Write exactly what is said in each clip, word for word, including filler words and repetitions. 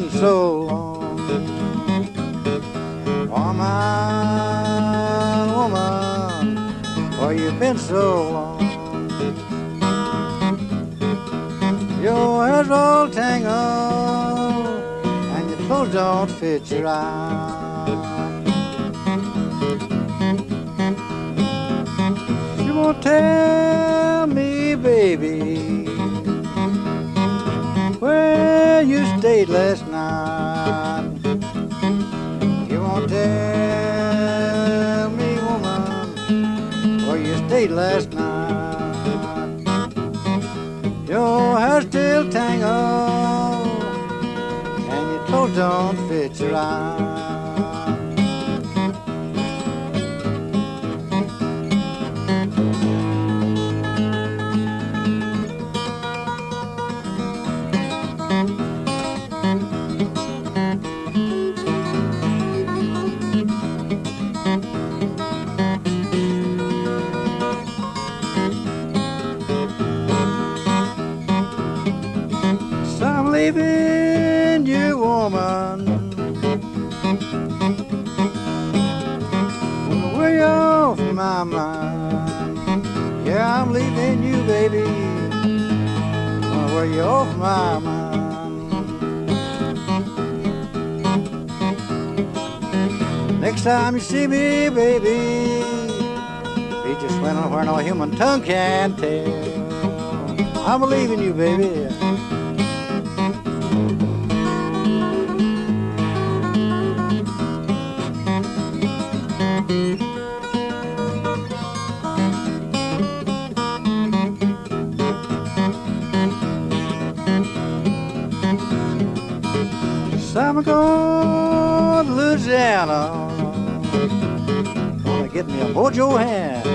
been so long. Woman, woman, oh, you've been so long. Your hair's all tangled and your clothes don't fit you right. You won't tell me, baby, where you stayed last night. You won't tell me, woman, where you stayed last night. Your hair's still tangled and your clothes don't fit you right. I'm leaving you, woman, I'm way off my mind. Yeah, I'm leaving you, baby, I'm way off my mind. Next time you see me, baby, be just when and where no human tongue can tell. I'm leaving you, baby. I'm going to Louisiana, gonna get me a mojo hand.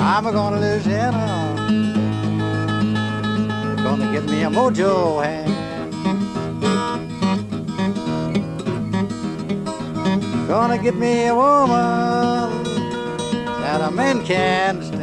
I'm going to Louisiana, gonna get me a mojo hand. Gonna get me a woman that a man can stand.